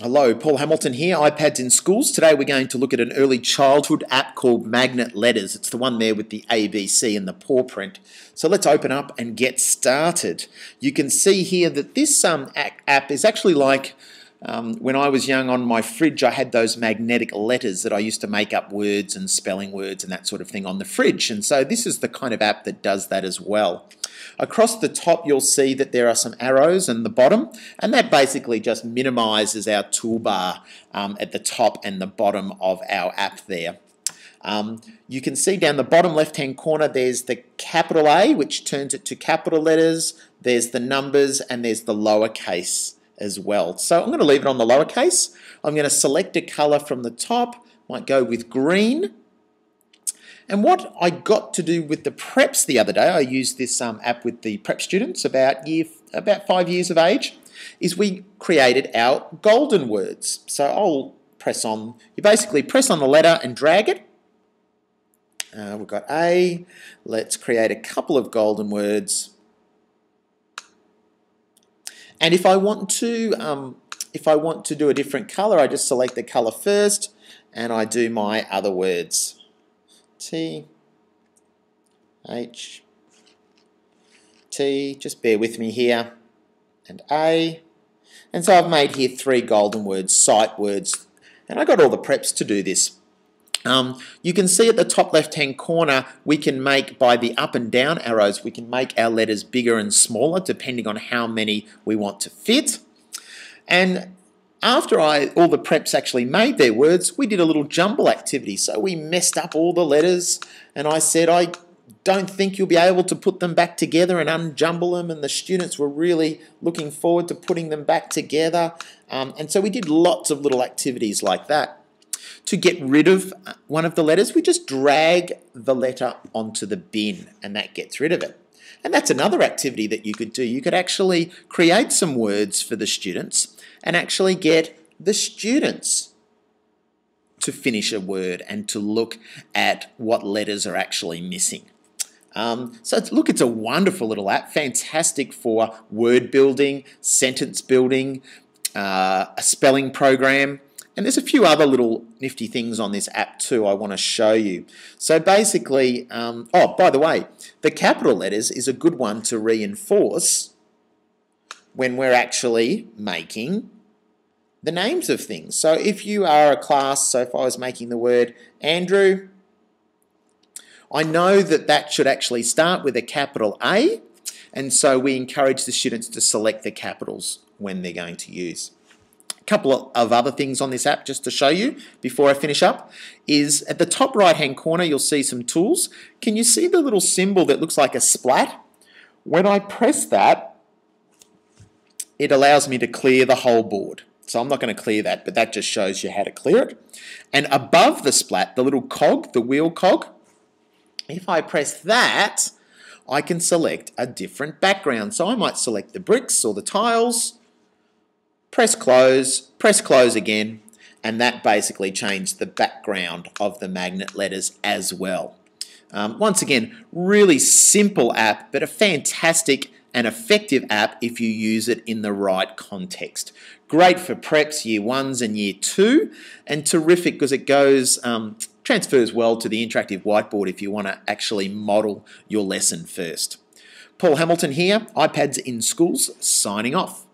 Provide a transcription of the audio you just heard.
Hello, Paul Hamilton here, iPads in Schools. Today we're going to look at an early childhood app called Magnet Letters. It's the one there with the ABC and the paw print. So let's open up and get started. You can see here that this app is actually like when I was young on my fridge I had those magnetic letters that I used to make up words and spelling words and that sort of thing on the fridge. And so this is the kind of app that does that as well. Across the top you'll see that there are some arrows in the bottom, and that basically just minimizes our toolbar at the top and the bottom of our app there. You can see down the bottom left hand corner there's the capital A, which turns it to capital letters, there's the numbers, and there's the lowercase as well. So I'm going to leave it on the lowercase. I'm going to select a color from the top, might go with green. And what I got to do with the preps the other day, I used this app with the prep students about 5 years of age, is we created our golden words. So I'll press on, you basically press on the letter and drag it. We've got A, let's create a couple of golden words. And if I want to do a different color, I just select the color first and I do my other words. T, H, T, just bear with me here, and A. And so I've made here three golden words, sight words, and I got all the preps to do this. You can see at the top left hand corner we can make, by the up and down arrows, we can make our letters bigger and smaller depending on how many we want to fit. And after all the preps actually made their words, we did a little jumble activity. So we messed up all the letters and I said, I don't think you'll be able to put them back together and unjumble them. And the students were really looking forward to putting them back together. And so we did lots of little activities like that. To get rid of one of the letters, we just drag the letter onto the bin and that gets rid of it. And that's another activity that you could do. You could actually create some words for the students and actually get the students to finish a word and to look at what letters are actually missing. So look, it's a wonderful little app, fantastic for word building, sentence building, a spelling program. And there's a few other little nifty things on this app too I want to show you. So basically, oh, by the way, the capital letters is a good one to reinforce when we're actually making the names of things. So if you are a class, so if I was making the word Andrew, I know that that should actually start with a capital A, and so we encourage the students to select the capitals when they're going to use. Couple of other things on this app just to show you before I finish up is at the top right hand corner you'll see some tools. Can you see the little symbol that looks like a splat? When I press that, it allows me to clear the whole board. So I'm not going to clear that, but that just shows you how to clear it. And above the splat, the little cog, the wheel cog, if I press that, I can select a different background. So I might select the bricks or the tiles, press close again, and that basically changed the background of the magnet letters as well. Once again, really simple app, but a fantastic and effective app if you use it in the right context. Great for preps, year ones and year two, and terrific because it goes transfers well to the interactive whiteboard if you want to actually model your lesson first. Paul Hamilton here, iPads in Schools, signing off.